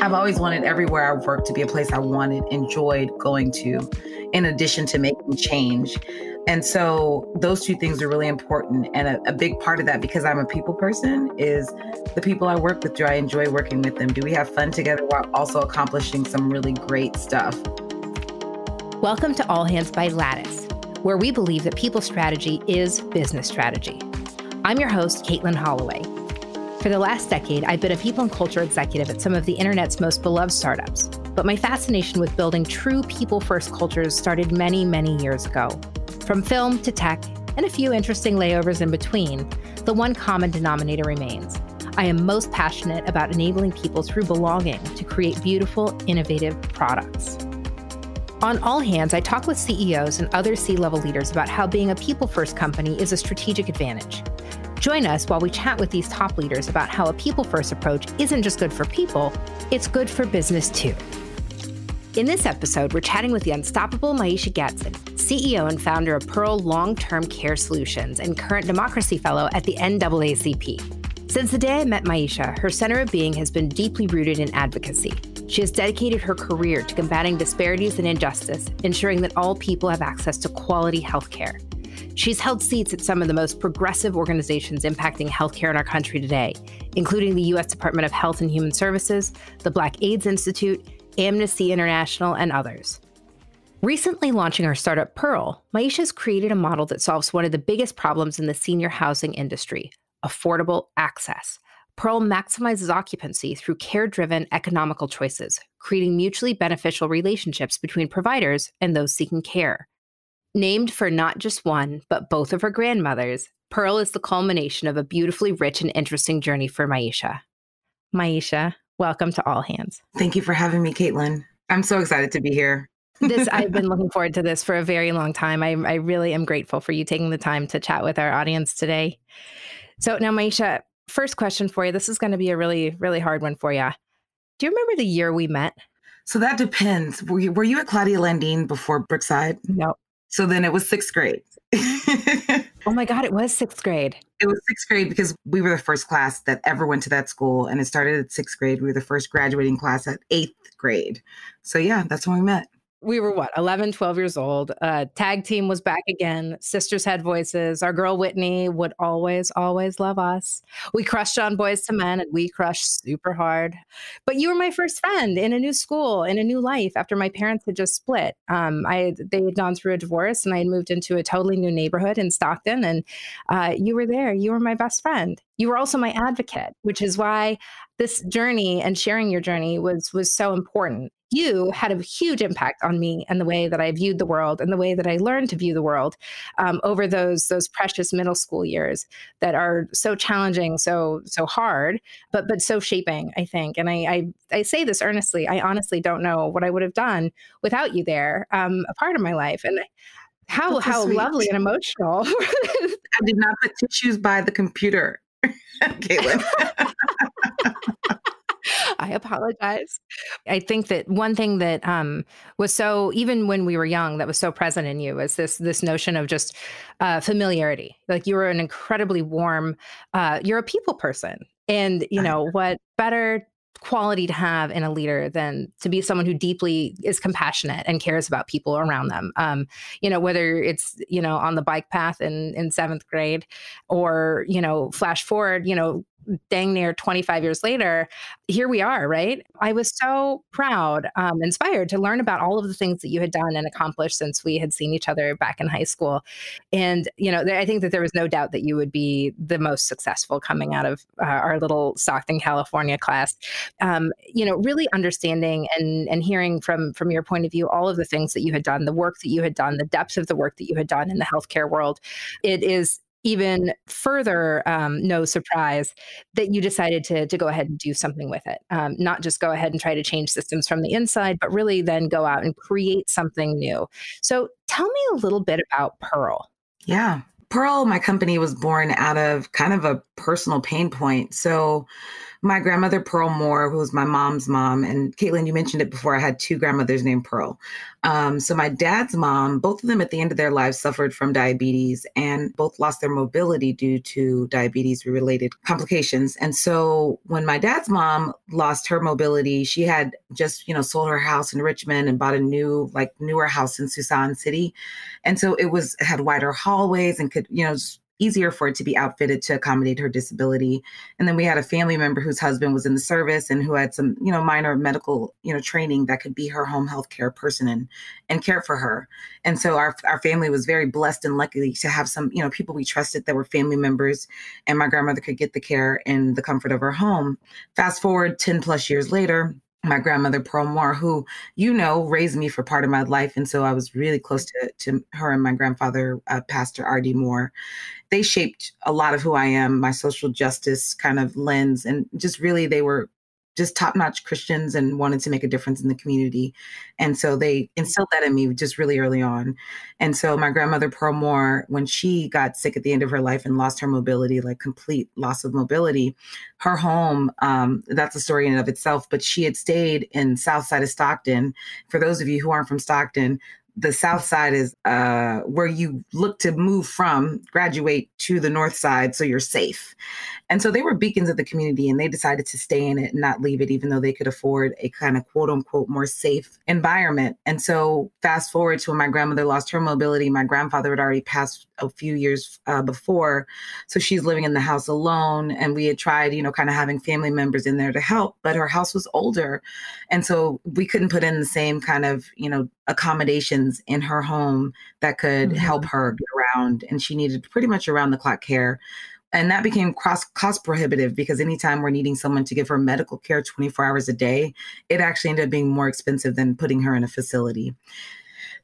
I've always wanted everywhere I worked to be a place I wanted, enjoyed going to, in addition to making change. And so those two things are really important. And a big part of that, because I'm a people person, is the people I work with. Do I enjoy working with them? Do we have fun together while also accomplishing some really great stuff? Welcome to All Hands by Lattice, where we believe that people strategy is business strategy. I'm your host, Katelin Holloway. For the last decade, I've been a people and culture executive at some of the internet's most beloved startups. But my fascination with building true people-first cultures started many, many years ago. From film to tech, and a few interesting layovers in between, the one common denominator remains. I am most passionate about enabling people through belonging to create beautiful, innovative products. On All Hands, I talk with CEOs and other C-level leaders about how being a people-first company is a strategic advantage. Join us while we chat with these top leaders about how a people-first approach isn't just good for people, it's good for business too. In this episode, we're chatting with the unstoppable Myisha Gatson, CEO and founder of Pearl Long-Term Care Solutions and current Democracy Fellow at the NAACP. Since the day I met Myisha, her center of being has been deeply rooted in advocacy. She has dedicated her career to combating disparities and injustice, ensuring that all people have access to quality healthcare. She's held seats at some of the most progressive organizations impacting healthcare in our country today, including the US Department of Health and Human Services, the Black AIDS Institute, Amnesty International, and others. Recently launching her startup Pearl, Myisha's created a model that solves one of the biggest problems in the senior housing industry, affordable access. Pearl maximizes occupancy through care-driven economical choices, creating mutually beneficial relationships between providers and those seeking care. Named for not just one, but both of her grandmothers, Pearl is the culmination of a beautifully rich and interesting journey for Myisha. Myisha, welcome to All Hands. Thank you for having me, Katelin. I'm so excited to be here. I've been looking forward to this for a very long time. I really am grateful for you taking the time to chat with our audience today. So now, Myisha, first question for you. This is going to be a really, really hard one for you. Do you remember the year we met? So that depends. Were you at Claudia Landine before Brookside? No. So then it was sixth grade. Oh my God, it was sixth grade. It was sixth grade because we were the first class that ever went to that school. And it started at sixth grade. We were the first graduating class at eighth grade. So yeah, that's when we met. We were 11, 12 years old. Tag team was back again. Sisters had voices. Our girl Whitney would always, always love us. We crushed on Boys to Men and we crushed super hard. But you were my first friend in a new school, in a new life after my parents had just split. They had gone through a divorce and I had moved into a totally new neighborhood in Stockton. And you were there. You were my best friend. You were also my advocate, which is why this journey and sharing your journey was so important. You had a huge impact on me and the way that I viewed the world and the way that I learned to view the world over those precious middle school years that are so challenging, so hard, but so shaping, I think. And I say this earnestly. I honestly don't know what I would have done without you there, a part of my life. And how lovely and emotional. I did not put tissues by the computer, Katelin. I apologize. I think that one thing that was so, even when we were young, that was so present in you was this notion of just familiarity. Like you were an incredibly warm, you're a people person. And you know, what better quality to have in a leader than to be someone who deeply is compassionate and cares about people around them. You know, whether it's, you know, on the bike path in seventh grade or, you know, flash forward, you know, dang near 25 years later, here we are, right? I was so proud, inspired to learn about all of the things that you had done and accomplished since we had seen each other back in high school. And, you know, I think that there was no doubt that you would be the most successful coming out of our little Stockton, California class. You know, really understanding and hearing from your point of view, all of the things that you had done, the work that you had done, the depth of the work that you had done in the healthcare world. It is even further, no surprise that you decided to go ahead and do something with it. Not just go ahead and try to change systems from the inside, but really then go out and create something new. So tell me a little bit about Pearl. Yeah. Pearl, my company, was born out of kind of a personal pain point. So my grandmother, Pearl Moore, who was my mom's mom, and Katelin, you mentioned it before, I had two grandmothers named Pearl. So my dad's mom, both of them at the end of their lives suffered from diabetes and both lost their mobility due to diabetes-related complications. And so when my dad's mom lost her mobility, she had just, sold her house in Richmond and bought a newer house in Susan City. And so it had wider hallways and could, easier for it to be outfitted to accommodate her disability. And then we had a family member whose husband was in the service and who had some, minor medical, training that could be her home health care person and care for her. And so our family was very blessed and lucky to have some, people we trusted that were family members, and my grandmother could get the care in the comfort of her home. Fast forward 10 plus years later, my grandmother, Pearl Moore, who, raised me for part of my life. And so I was really close to her and my grandfather, Pastor R.D. Moore. They shaped a lot of who I am, my social justice kind of lens. And just really, they were just top-notch Christians and wanted to make a difference in the community. And so they instilled that in me just really early on. And so my grandmother, Pearl Moore, when she got sick at the end of her life and lost her mobility, like complete loss of mobility, her home, that's a story in and of itself, but she had stayed in South Side of Stockton. For those of you who aren't from Stockton, the South Side is where you look to move from, graduate to the North Side, so you're safe. And so they were beacons of the community, and they decided to stay in it and not leave it, even though they could afford a kind of quote unquote more safe environment. And so fast forward to when my grandmother lost her mobility, my grandfather had already passed a few years before. So she's living in the house alone. And we had tried, kind of having family members in there to help, but her house was older. And so we couldn't put in the same kind of, accommodations in her home that could help her get around. And she needed pretty much around the clock care. And that became cost prohibitive, because anytime we're needing someone to give her medical care 24 hours a day, it actually ended up being more expensive than putting her in a facility.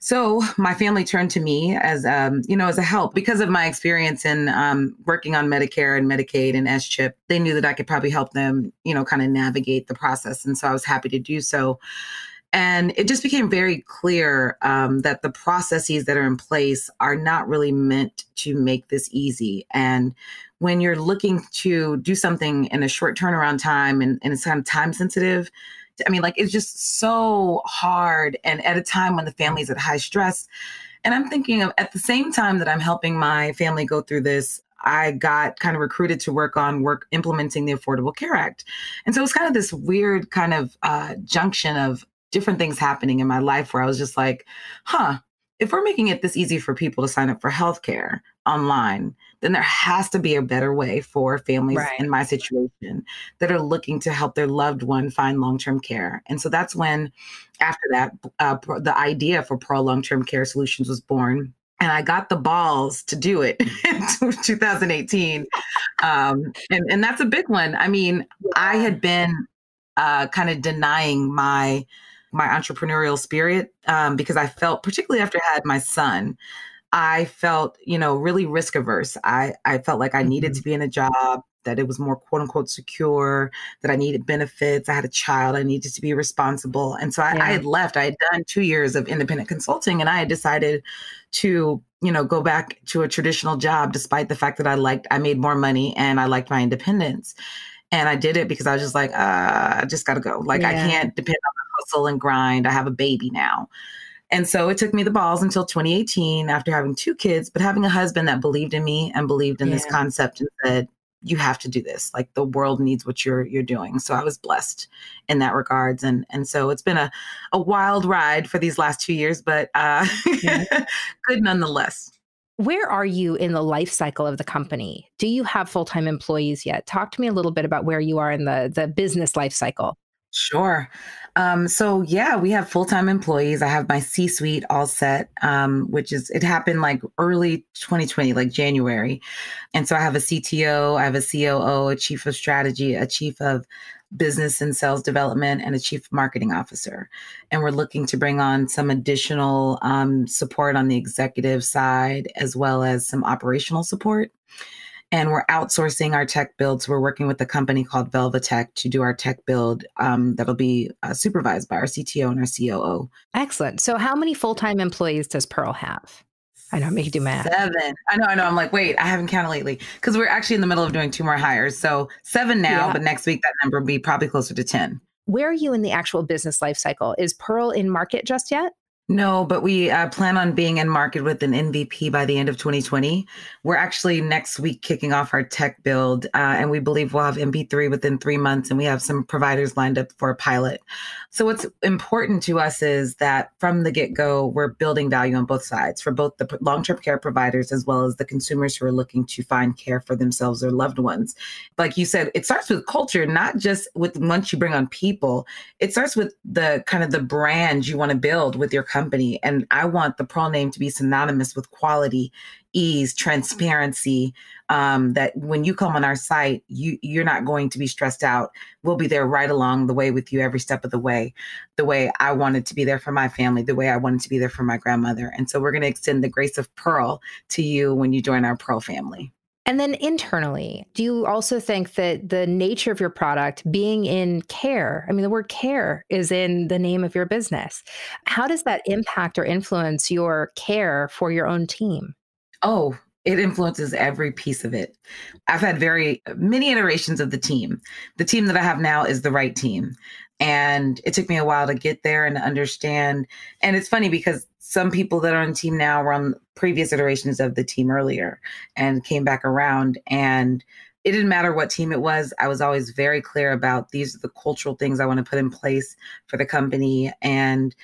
So my family turned to me as a help because of my experience in working on Medicare and Medicaid and SCHIP. They knew that I could probably help them, kind of navigate the process. And so I was happy to do so. And it just became very clear that the processes that are in place are not really meant to make this easy. And when you're looking to do something in a short turnaround time and it's kind of time sensitive, it's just so hard, and at a time when the family's at high stress. And I'm thinking of, at the same time that I'm helping my family go through this, I got kind of recruited to work implementing the Affordable Care Act. And so it was kind of this weird kind of junction of different things happening in my life where I was just like, if we're making it this easy for people to sign up for healthcare online, then there has to be a better way for families in my situation that are looking to help their loved one find long-term care. And so that's when, after that, the idea for Pearl Long-Term Care Solutions was born. And I got the balls to do it in 2018. And that's a big one. I had been kind of denying my entrepreneurial spirit because I felt, particularly after I had my son, I felt, really risk averse. I felt like I needed to be in a job, that it was more quote unquote secure, that I needed benefits. I had a child. I needed to be responsible. And so I had left. I had done 2 years of independent consulting, and I had decided to, go back to a traditional job, despite the fact that I made more money and I liked my independence. And I did it because I was just like, I just got to go. I can't depend on the hustle and grind. I have a baby now. And so it took me the balls until 2018 after having two kids, but having a husband that believed in me and believed in this concept and said, you have to do this. Like, the world needs what you're doing. So I was blessed in that regards. And so it's been a wild ride for these last 2 years, but good nonetheless. Where are you in the life cycle of the company? Do you have full-time employees yet? Talk to me a little bit about where you are in the business life cycle. Sure. We have full-time employees. I have my C-suite all set, which is, it happened like early 2020, like January. And so I have a CTO, I have a COO, a chief of strategy, a chief of business and sales development, and a chief marketing officer. And we're looking to bring on some additional support on the executive side, as well as some operational support. And we're outsourcing our tech builds. We're working with a company called Velvetech to do our tech build that'll be supervised by our CTO and our COO. Excellent. So how many full-time employees does Pearl have? I know, I make you do math. 7. I know. I'm like, wait, I haven't counted lately. Because we're actually in the middle of doing 2 more hires. So 7 now, yeah. But next week that number will be probably closer to 10. Where are you in the actual business life cycle? Is Pearl in market just yet? No, but we plan on being in market with an MVP by the end of 2020. We're actually next week kicking off our tech build, and we believe we'll have MP3 within 3 months, and we have some providers lined up for a pilot. So what's important to us is that from the get-go, we're building value on both sides for both the long-term care providers as well as the consumers who are looking to find care for themselves or loved ones. Like you said, it starts with culture, not just with once you bring on people. It starts with the kind of the brand you want to build with your company. And I want the Pearl name to be synonymous with quality, ease, transparency, that when you come on our site, you're not going to be stressed out. We'll be there right along the way with you every step of the way I wanted to be there for my family, the way I wanted to be there for my grandmother. And so we're going to extend the grace of Pearl to you when you join our Pearl family. And then internally, do you also think that the nature of your product being in care, I mean, the word care is in the name of your business. How does that impact or influence your care for your own team? Oh, it influences every piece of it. I've had many iterations of the team. The team that I have now is the right team. And it took me a while to get there and to understand. And it's funny because some people that are on the team now were on previous iterations of the team earlier and came back around. And it didn't matter what team it was. I was always very clear about these are the cultural things I want to put in place for the company. And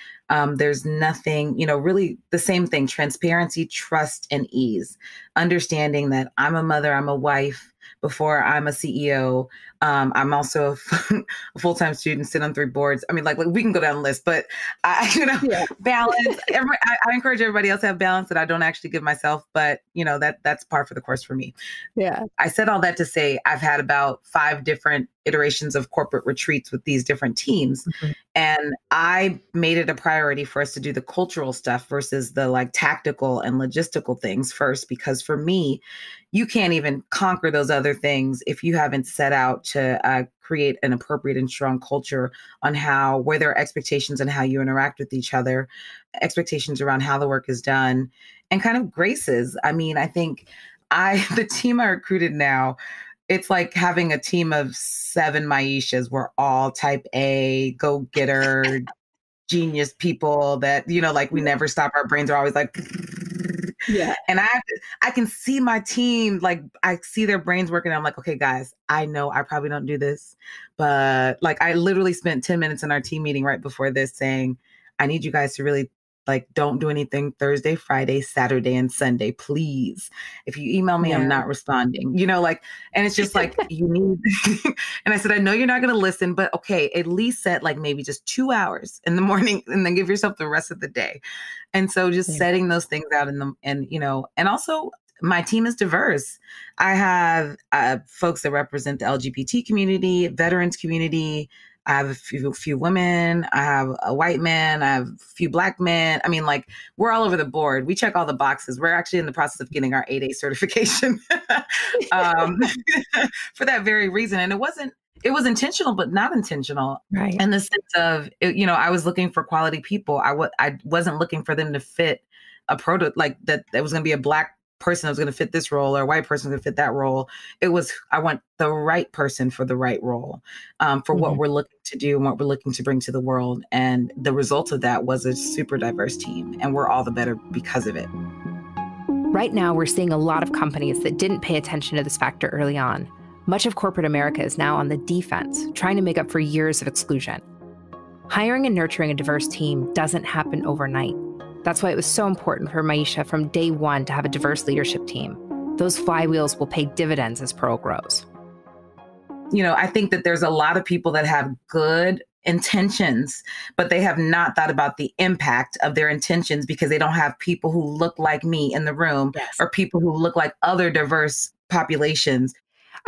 there's nothing, really the same thing, transparency, trust, and ease. Understanding that I'm a mother, I'm a wife. Before I'm a CEO, I'm also a full-time student, sit on 3 boards. I mean, like we can go down the list, but balance. I encourage everybody else to have balance that I don't actually give myself, but that's par for the course for me. Yeah. I said all that to say I've had about 5 different iterations of corporate retreats with these different teams. Mm-hmm. And I made it a priority for us to do the cultural stuff versus the tactical and logistical things first, because for me, you can't even conquer those other things if you haven't set out to create an appropriate and strong culture on where there are expectations and how you interact with each other, expectations around how the work is done, and kind of graces. I mean, I think the team I recruited now, it's like having a team of 7 Myishas. We're all type A, go-getter, genius people that, we never stop. Our brains are always like... Yeah. And I can see my team, I see their brains working. I'm like, okay, guys, I know I probably don't do this, but I literally spent 10 minutes in our team meeting right before this saying, I need you guys to really don't do anything Thursday, Friday, Saturday, and Sunday, please. If you email me, yeah. I'm not responding, and it's just you need, and I said, I know you're not going to listen, but okay, at least set maybe just 2 hours in the morning and then give yourself the rest of the day. And so just setting those things out and also my team is diverse. I have folks that represent the LGBT community, veterans community. I have a few women, I have a white man, I have a few black men. I mean, we're all over the board. We check all the boxes. We're actually in the process of getting our 8A certification for that very reason. And it was intentional, but not intentional. Right. In the sense of, I was looking for quality people. I wasn't looking for them to fit a product that was going to be a black person that was going to fit this role or a white person that fit that role. It was, I want the right person for the right role, for what we're looking to do and what we're looking to bring to the world. And the result of that was a super diverse team, and we're all the better because of it. Right now, we're seeing a lot of companies that didn't pay attention to this factor early on. Much of corporate America is now on the defense, trying to make up for years of exclusion. Hiring and nurturing a diverse team doesn't happen overnight. That's why it was so important for Myisha from day one to have a diverse leadership team. Those flywheels will pay dividends as Pearl grows. I think that there's a lot of people that have good intentions, but they have not thought about the impact of their intentions because they don't have people who look like me in the room or people who look like other diverse populations.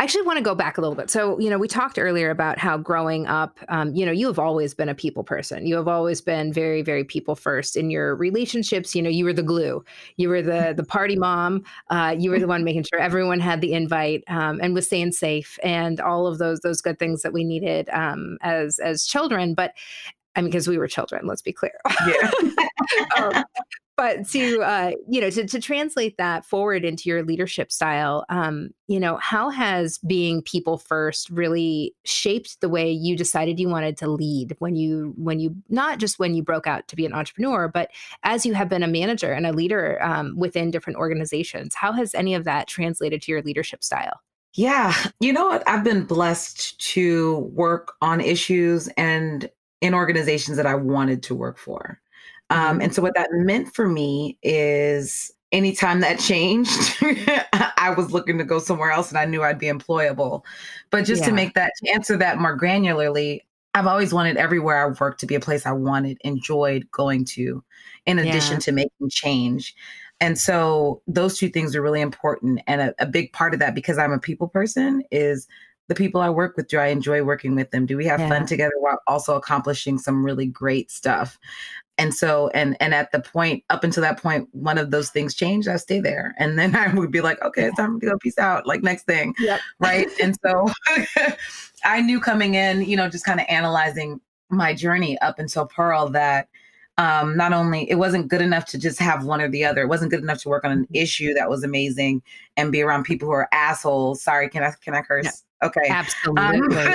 I actually want to go back a little bit. So, we talked earlier about how growing up, you have always been a people person. You have always been very, very people first in your relationships. You were the glue. You were the party mom. You were the one making sure everyone had the invite and was staying safe and all of those good things that we needed as children. But I mean, because we were children, let's be clear. Yeah. But to translate that forward into your leadership style, how has being people first really shaped the way you decided you wanted to lead when you not just when you broke out to be an entrepreneur, but as you have been a manager and a leader within different organizations? How has any of that translated to your leadership style? Yeah, you know what? I've been blessed to work on issues and in organizations that I wanted to work for. And so what that meant for me is anytime that changed, I was looking to go somewhere else and I knew I'd be employable. But just to answer that more granularly, I've always wanted everywhere I worked to be a place I enjoyed going to, in addition to making change. And so those two things are really important. And a big part of that, because I'm a people person, is the people I work with, do I enjoy working with them? Do we have fun together while also accomplishing some really great stuff? And so, and at the point, up until that point, one of those things changed, I stay there. And then I would be like, okay, it's time to go, peace out, like next thing, right? And so I knew coming in, just kind of analyzing my journey up until Pearl that not only, it wasn't good enough to just have one or the other. It wasn't good enough to work on an issue that was amazing and be around people who are assholes. Sorry, can I curse? Yeah, okay. Absolutely.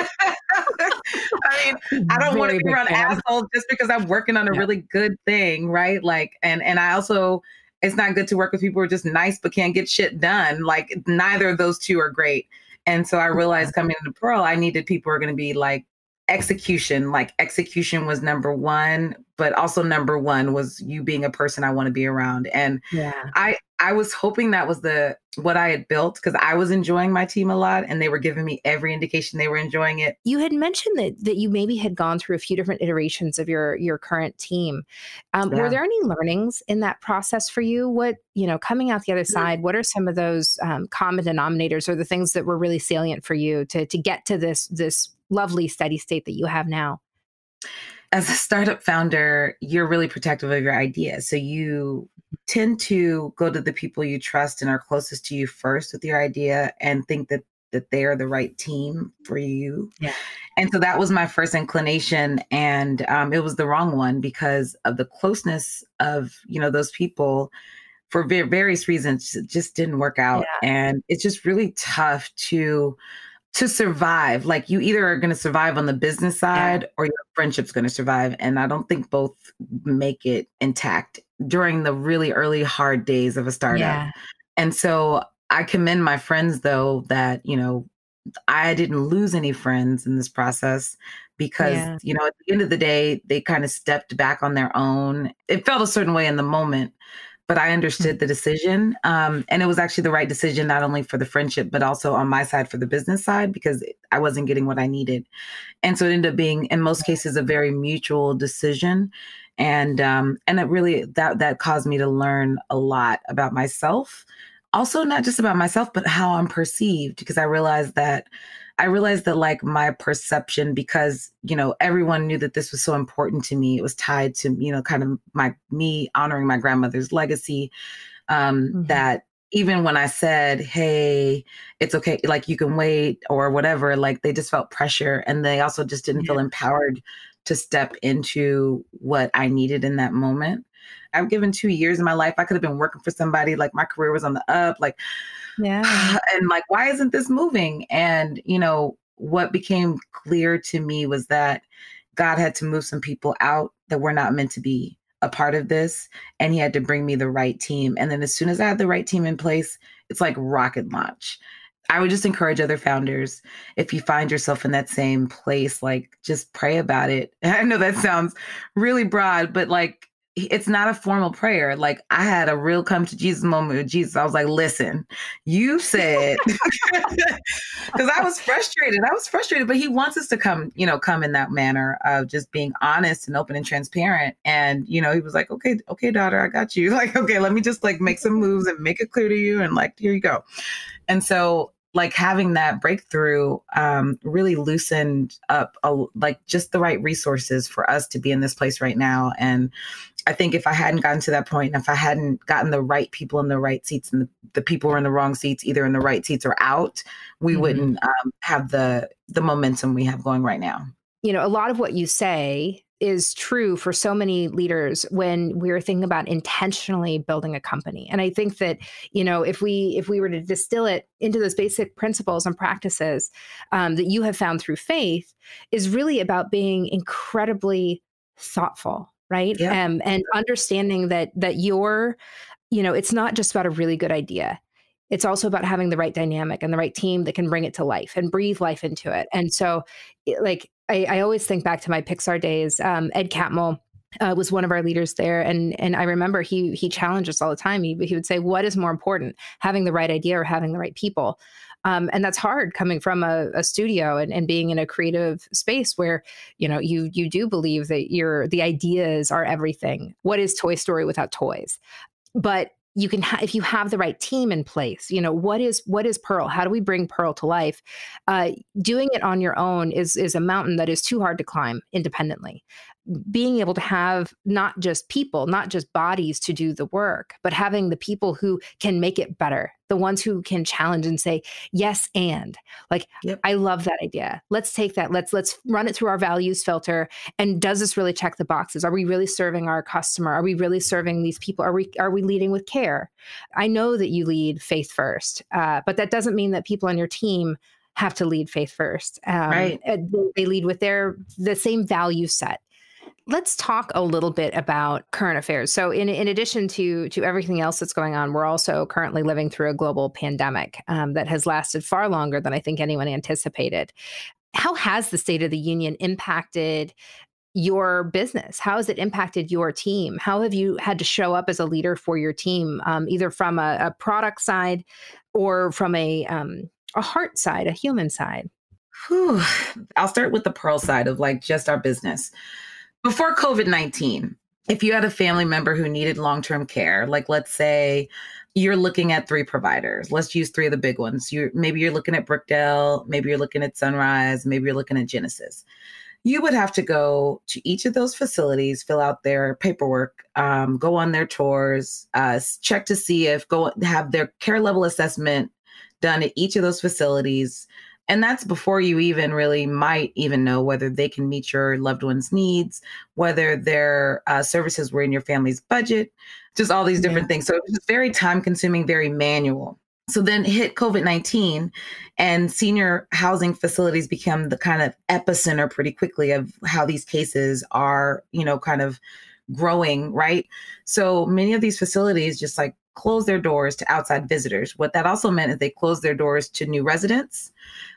I mean, I don't want to be around assholes just because I'm working on a really good thing, right? Like, and I also, it's not good to work with people who are just nice but can't get shit done. Like, neither of those two are great. And so I realized coming into Pearl, I needed people who are going to be like execution. Like, execution was number one, but also number one was you being a person I want to be around. And I was hoping that was what I had built, because I was enjoying my team a lot and they were giving me every indication they were enjoying it. You had mentioned that you maybe had gone through a few different iterations of your current team. Were there any learnings in that process for you? What, coming out the other side, what are some of those common denominators or the things that were really salient for you to get to this lovely steady state that you have now? As a startup founder, you're really protective of your ideas. So you tend to go to the people you trust and are closest to you first with your idea and think that they are the right team for you. Yeah. And so that was my first inclination. And it was the wrong one because of the closeness of, those people for various reasons. It just didn't work out. Yeah. And it's just really tough to survive. Like, you either are going to survive on the business side or your friendship's going to survive. And I don't think both make it intact during the really early hard days of a startup. Yeah. And so I commend my friends, though, that, I didn't lose any friends in this process because, at the end of the day, they kind of stepped back on their own. It felt a certain way in the moment, but I understood the decision. And it was actually the right decision, not only for the friendship, but also on my side for the business side, because I wasn't getting what I needed. And so it ended up being, in most cases, a very mutual decision. And it really, that caused me to learn a lot about myself. Also, not just about myself, but how I'm perceived, because I realized that like my perception, because, everyone knew that this was so important to me. It was tied to, kind of me honoring my grandmother's legacy, that even when I said, hey, it's okay, like you can wait or whatever, like they just felt pressure and they also just didn't feel empowered to step into what I needed in that moment. I've given 2 years of my life. I could have been working for somebody, like my career was on the up, like, and like, why isn't this moving? And, what became clear to me was that God had to move some people out that were not meant to be a part of this. And he had to bring me the right team. And then as soon as I had the right team in place, it's like rocket launch. I would just encourage other founders, if you find yourself in that same place, like just pray about it. I know that sounds really broad, but like, it's not a formal prayer. Like, I had a real come to Jesus moment with Jesus. I was like, listen, you said, because I was frustrated, but he wants us to come in that manner of just being honest and open and transparent. And, he was like, okay, daughter, I got you. Like, okay, let me just like make some moves and make it clear to you. And like, here you go. And so like having that breakthrough really loosened up like just the right resources for us to be in this place right now. And I think if I hadn't gotten to that point, and if I hadn't gotten the right people in the right seats and the people who are in the wrong seats, either in the right seats or out, we wouldn't have the momentum we have going right now. A lot of what you say is true for so many leaders when we're thinking about intentionally building a company. And I think that, you know, if we were to distill it into those basic principles and practices that you have found through faith, is really about being incredibly thoughtful, right? Yeah. And understanding that you're, you know, it's not just about a really good idea. It's also about having the right dynamic and the right team that can bring it to life and breathe life into it. And so, like, I always think back to my Pixar days. Ed Catmull was one of our leaders there. And I remember he challenged us all the time. He would say, what is more important, having the right idea or having the right people? And that's hard coming from a studio and being in a creative space where, you know, you do believe that the ideas are everything. What is Toy Story without toys? But you can, if you have the right team in place, you know, what is Pearl? How do we bring Pearl to life? Doing it on your own is a mountain that is too hard to climb independently. Being able to have not just people, not just bodies to do the work, but having the people who can make it better, the ones who can challenge and say, yes, and like, yep. I love that idea. Let's take that. Let's run it through our values filter. And does this really check the boxes? Are we really serving our customer? Are we really serving these people? Are we leading with care? I know that you lead faith first, but that doesn't mean that people on your team have to lead faith first. Right. They lead with the same value set. Let's talk a little bit about current affairs. So in addition to everything else that's going on, we're also currently living through a global pandemic that has lasted far longer than I think anyone anticipated. How has the State of the Union impacted your business? How has it impacted your team? How have you had to show up as a leader for your team, either from a product side or from a heart side, a human side? Whew. I'll start with the Pearl side of like just our business. Before COVID-19, if you had a family member who needed long-term care, like let's say you're looking at three providers, let's use three of the big ones. Maybe you're looking at Brookdale, maybe you're looking at Sunrise, maybe you're looking at Genesis. You would have to go to each of those facilities, fill out their paperwork, go on their tours, check to see have their care level assessment done at each of those facilities. And that's before you even really might even know whether they can meet your loved one's needs, whether their services were in your family's budget, just all these different things. So it was very time consuming, very manual. So then hit COVID-19 and senior housing facilities become the kind of epicenter pretty quickly of how these cases are, you know, kind of growing, right? So many of these facilities just like close their doors to outside visitors. What that also meant is they closed their doors to new residents,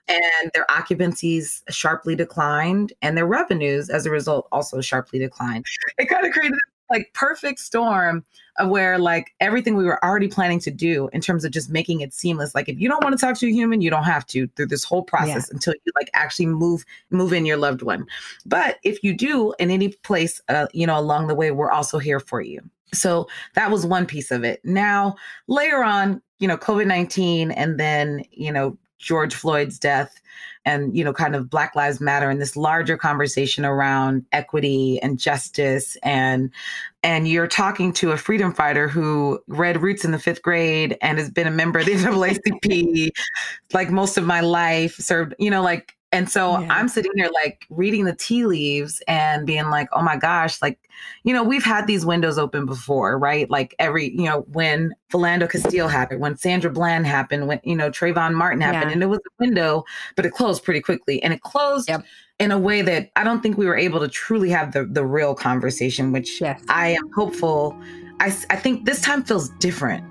and their occupancies sharply declined, and their revenues as a result also sharply declined. It kind of created like perfect storm of where like everything we were already planning to do in terms of just making it seamless. Like if you don't want to talk to a human, you don't have to through this whole process until you like actually move in your loved one. But if you do in any place, you know, along the way, we're also here for you. So that was one piece of it. Now layer on, you know, COVID-19 and then, you know, George Floyd's death and, you know, kind of Black Lives Matter and this larger conversation around equity and justice. And you're talking to a freedom fighter who read Roots in the 5th grade and has been a member of the NAACP, like most of my life served, you know, like, and so I'm sitting here like reading the tea leaves and being like, oh my gosh, like, you know, we've had these windows open before, right? Like every, you know, when Philando Castile happened, when Sandra Bland happened, when, you know, Trayvon Martin happened, and it was a window, but it closed pretty quickly. And it closed in a way that I don't think we were able to truly have the real conversation, which I am hopeful. I think this time feels different.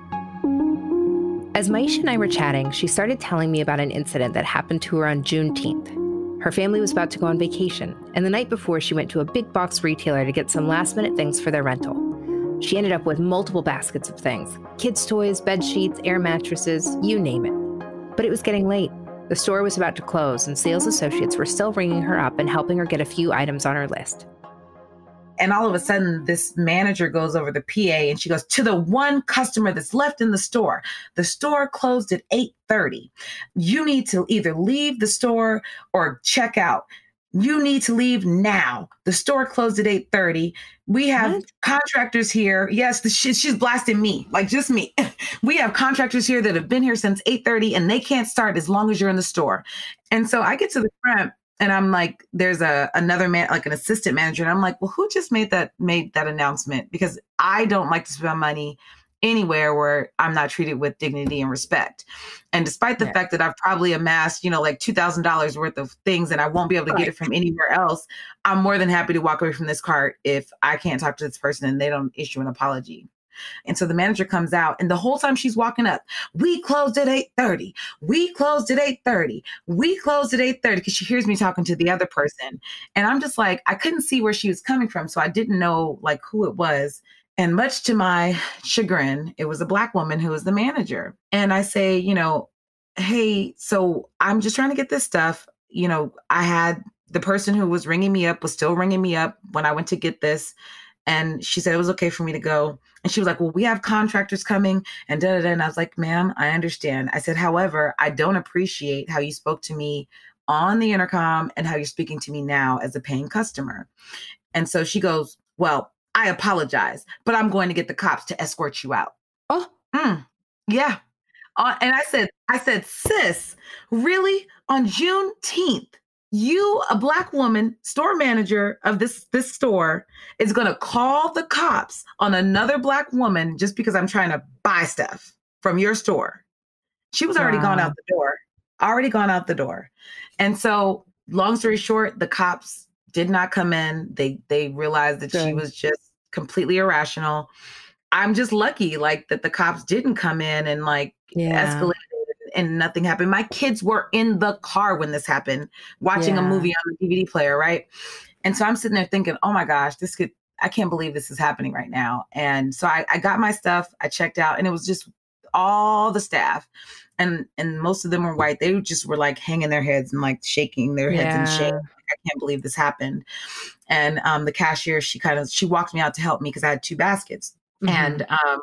As Myisha and I were chatting, she started telling me about an incident that happened to her on Juneteenth. Her family was about to go on vacation, and the night before she went to a big box retailer to get some last minute things for their rental. She ended up with multiple baskets of things, kids' toys, bed sheets, air mattresses, you name it. But it was getting late. The store was about to close, and sales associates were still ringing her up and helping her get a few items on her list. And all of a sudden, this manager goes over the PA and she goes, to the one customer that's left in the store closed at 8:30. You need to either leave the store or check out. You need to leave now. The store closed at 8:30. We have contractors here. Yes, she's blasting me, like just me. We have contractors here that have been here since 8:30 and they can't start as long as you're in the store. And so I get to the front And I'm like, there's another man, like an assistant manager. And I'm like, well, who just made that announcement? Because I don't like to spend money anywhere where I'm not treated with dignity and respect. And despite the fact that I've probably amassed, like $2,000 worth of things and I won't be able to get it from anywhere else, I'm more than happy to walk away from this cart if I can't talk to this person and they don't issue an apology. And so the manager comes out, and the whole time she's walking up, we closed at 8:30. We closed at 8:30. We closed at 8:30, because she hears me talking to the other person. And I'm just like, I couldn't see where she was coming from. So I didn't know like who it was. And much to my chagrin, it was a Black woman who was the manager. And I say, hey, so I'm just trying to get this stuff. I had the person who was ringing me up was still ringing me up when I went to get this. And she said it was okay for me to go. And she was like, well, we have contractors coming and da da da. And I was like, ma'am, I understand. I said, however, I don't appreciate how you spoke to me on the intercom and how you're speaking to me now as a paying customer. And so she goes, well, I apologize, but I'm going to get the cops to escort you out. Oh, yeah. And I said, sis, really? On Juneteenth, you, a Black woman, store manager of this store, is going to call the cops on another Black woman just because I'm trying to buy stuff from your store. She was already gone out the door, And so long story short, the cops did not come in. They realized that she was just completely irrational. I'm just lucky that the cops didn't come in and escalate. And nothing happened. My kids were in the car when this happened, watching a movie on the DVD player, right? And so I'm sitting there thinking, oh my gosh, I can't believe this is happening right now. And so I got my stuff, I checked out, and it was just all the staff. And most of them were white. They just were hanging their heads and shaking their heads in shame. I can't believe this happened. And the cashier, she walked me out to help me because I had two baskets. Mm-hmm.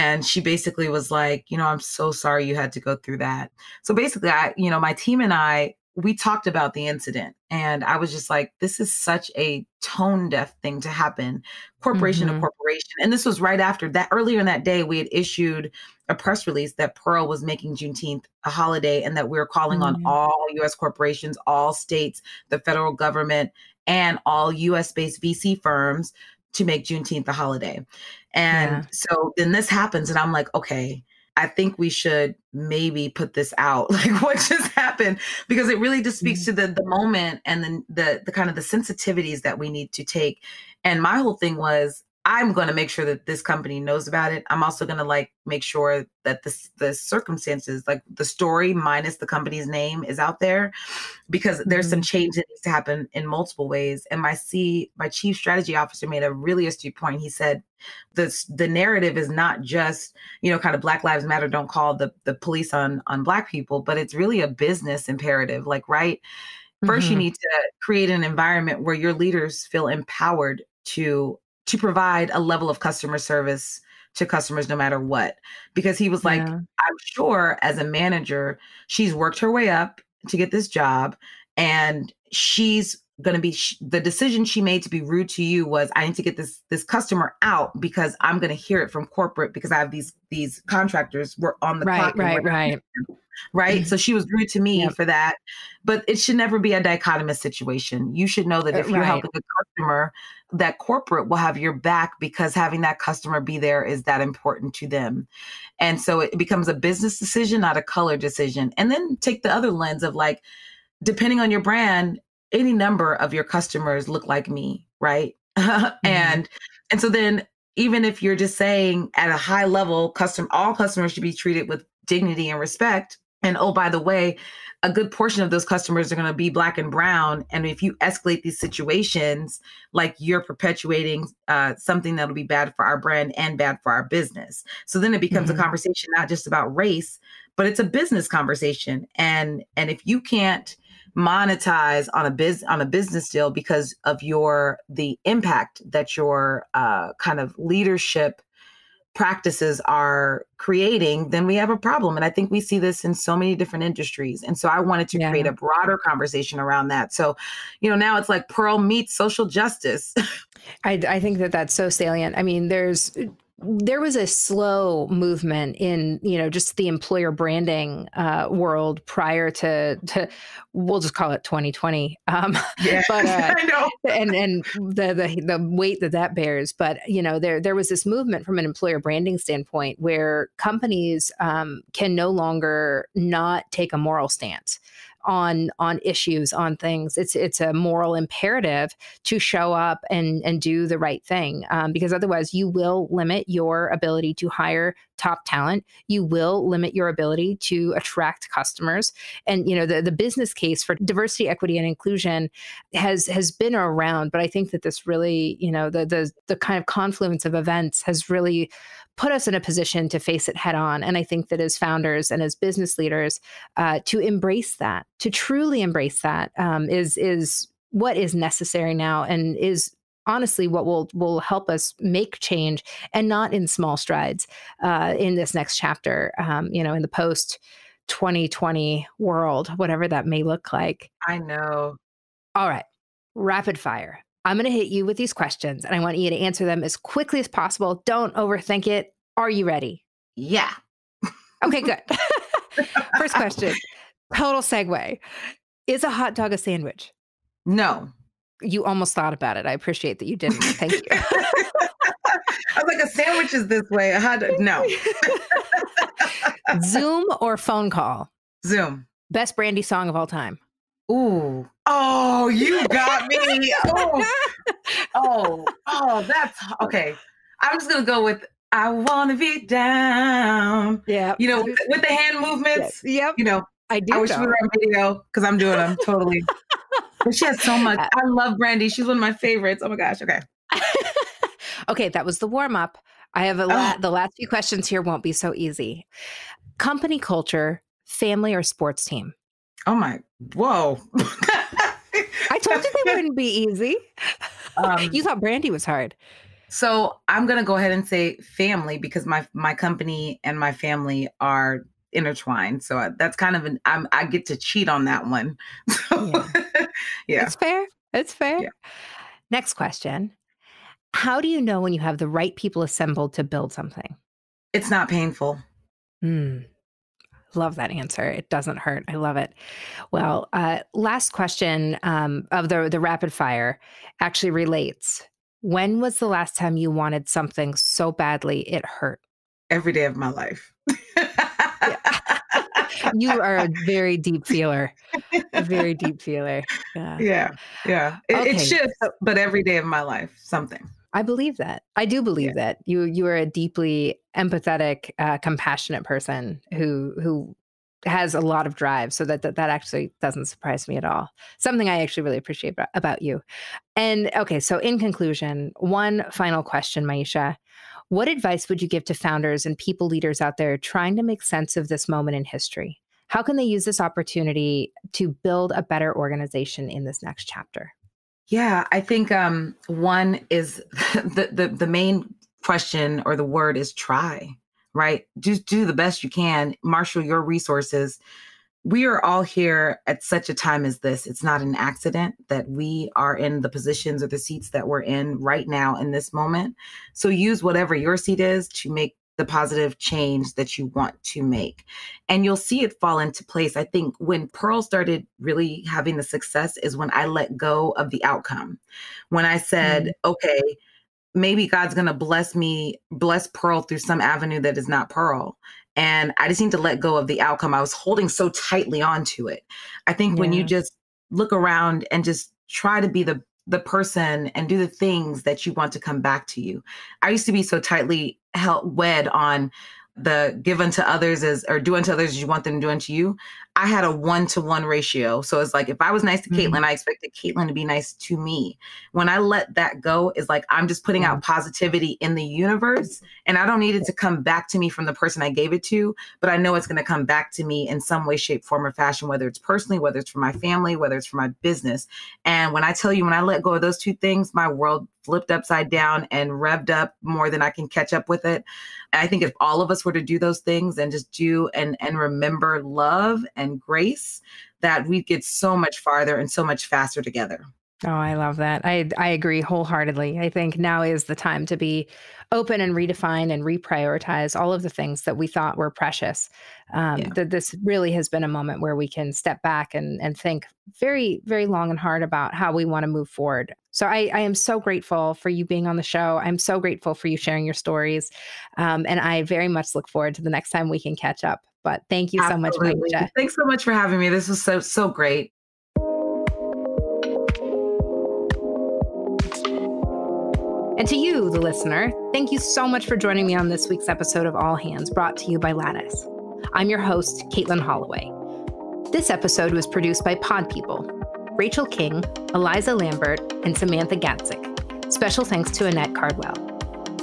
And she basically was like, I'm so sorry you had to go through that. So basically, my team and I, we talked about the incident, and I was just like, this is such a tone deaf thing to happen, corporation to corporation. And this was right after that. Earlier in that day, we had issued a press release that Pearl was making Juneteenth a holiday, and that we were calling on all U.S. corporations, all states, the federal government, and all U.S.-based VC firms to make Juneteenth a holiday. And so then this happens, and I'm like, okay, I think we should maybe put this out. What just happened? Because it really just speaks to the moment and then the kind of the sensitivities that we need to take. And my whole thing was, I'm going to make sure that this company knows about it. I'm also going to make sure that the circumstances, the story minus the company's name, is out there, because there's some change that needs to happen in multiple ways. And my chief strategy officer made a really astute point. He said, the narrative is not just, kind of Black Lives Matter, don't call the police on Black people, but it's really a business imperative, right? First, you need to create an environment where your leaders feel empowered to provide a level of customer service to customers no matter what. Because he was like, I'm sure as a manager, she's worked her way up to get this job, and she's going to be, the decision she made to be rude to you was, I need to get this customer out because I'm going to hear it from corporate, because I have these contractors were on the clock. Right. So she was rude to me for that, but it should never be a dichotomous situation. You should know that if you're helping a customer, that corporate will have your back, because having that customer be there is that important to them. And so it becomes a business decision, not a color decision. And then take the other lens of depending on your brand, any number of your customers look like me. Right. And so then even if you're just saying at a high level, all customers should be treated with dignity and respect. And oh, by the way, a good portion of those customers are going to be Black and brown. And if you escalate these situations, you're perpetuating something that'll be bad for our brand and bad for our business. So then it becomes a conversation, not just about race, but it's a business conversation. And if you can't monetize on a business deal because of the impact that your kind of leadership practices are creating, then we have a problem. And I think we see this in so many different industries. And so I wanted to create a broader conversation around that. So, now it's like Pearl meets social justice. I think that's so salient. I mean, there's there was a slow movement in, you know, just the employer branding world prior to we'll just call it 2020. I know. And the weight that bears. But, you know, there was this movement from an employer branding standpoint where companies can no longer not take a moral stance on issues, on things. It's a moral imperative to show up and do the right thing, because otherwise you will limit your ability to hire top talent. You will limit your ability to attract customers. And, you know, the business case for diversity, equity, and inclusion has been around, but I think that this really, you know, the kind of confluence of events has really put us in a position to face it head on. And I think that as founders and as business leaders, to embrace that, to truly embrace that, is what is necessary now, and is honestly what will help us make change, and not in small strides in this next chapter, you know, in the post 2020 world, whatever that may look like. I know. All right. Rapid fire. I'm going to hit you with these questions, and I want you to answer them as quickly as possible. Don't overthink it. Are you ready? Yeah. Okay, good. First question, total segue. Is a hot dog a sandwich? No. You almost thought about it. I appreciate that you didn't. Thank you. I was like, a sandwich is this way. A hot dog. No. Zoom or phone call? Zoom. Best Brandy song of all time? Ooh. Oh, you got me. Oh, that's okay. I'm just going to go with I Want to Be Down. Yeah. You know, with the hand movements. Yep. You know, I wish we were on video because I'm doing them totally. But she has so much. I love Brandy. She's one of my favorites. Oh my gosh. Okay. Okay. That was the warm up. I have the last few questions here won't be so easy. Company culture, family or sports team? Oh my, whoa. I told you they wouldn't be easy. You thought Brandy was hard. So I'm going to go ahead and say family, because my company and my family are intertwined. So that's kind of I get to cheat on that one. Yeah. It's fair. It's fair. Yeah. Next question. How do you know when you have the right people assembled to build something? It's not painful. Love that answer. It doesn't hurt. I love it. Well, last question of the rapid fire actually relates. When was the last time you wanted something so badly it hurt? Every day of my life. You are a very deep feeler. A very deep feeler. Yeah. It shifts, but every day of my life, something. I believe that. I do believe that. You are a deeply empathetic, compassionate person who has a lot of drive. So that actually doesn't surprise me at all. Something I actually really appreciate about you. And okay, so in conclusion, one final question, Myisha. What advice would you give to founders and people leaders out there trying to make sense of this moment in history? How can they use this opportunity to build a better organization in this next chapter? Yeah, I think one is the main question or the word is try, right? Do the best you can, marshal your resources. We are all here at such a time as this. It's not an accident that we are in the positions or the seats that we're in right now in this moment. So use whatever your seat is to make the positive change that you want to make. And you'll see it fall into place. I think when Pearl started really having the success is when I let go of the outcome. When I said, okay, maybe God's going to bless Pearl through some avenue that is not Pearl. And I just need to let go of the outcome. I was holding so tightly onto it. I think when you just look around and just try to be the person and do the things that you want to come back to you. I used to be so tightly wed on the give unto others as, or do unto others as you want them to do unto you. I had a 1-to-1 ratio. So it's like, if I was nice to Katelin, I expected Katelin to be nice to me. When I let that go, it's like, I'm just putting out positivity in the universe, and I don't need it to come back to me from the person I gave it to, but I know it's going to come back to me in some way, shape, form, or fashion, whether it's personally, whether it's for my family, whether it's for my business. And when I tell you, when I let go of those two things, my world flipped upside down and revved up more than I can catch up with it. And I think if all of us were to do those things and just do and remember love and grace, that we'd get so much farther and so much faster together. Oh, I love that. I agree wholeheartedly. I think now is the time to be open and redefine and reprioritize all of the things that we thought were precious. This really has been a moment where we can step back and think very, very long and hard about how we want to move forward. So I am so grateful for you being on the show. I'm so grateful for you sharing your stories. And I very much look forward to the next time we can catch up. But thank you so much, Myisha. Thanks so much for having me. This was so great. And to you, the listener, thank you so much for joining me on this week's episode of All Hands, brought to you by Lattice. I'm your host, Katelin Holloway. This episode was produced by Pod People, Rachel King, Eliza Lambert, and Samantha Gatzik. Special thanks to Annette Cardwell.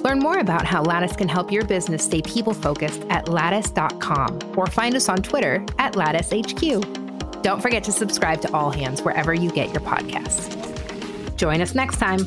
Learn more about how Lattice can help your business stay people-focused at lattice.com or find us on Twitter at LatticeHQ. Don't forget to subscribe to All Hands wherever you get your podcasts. Join us next time.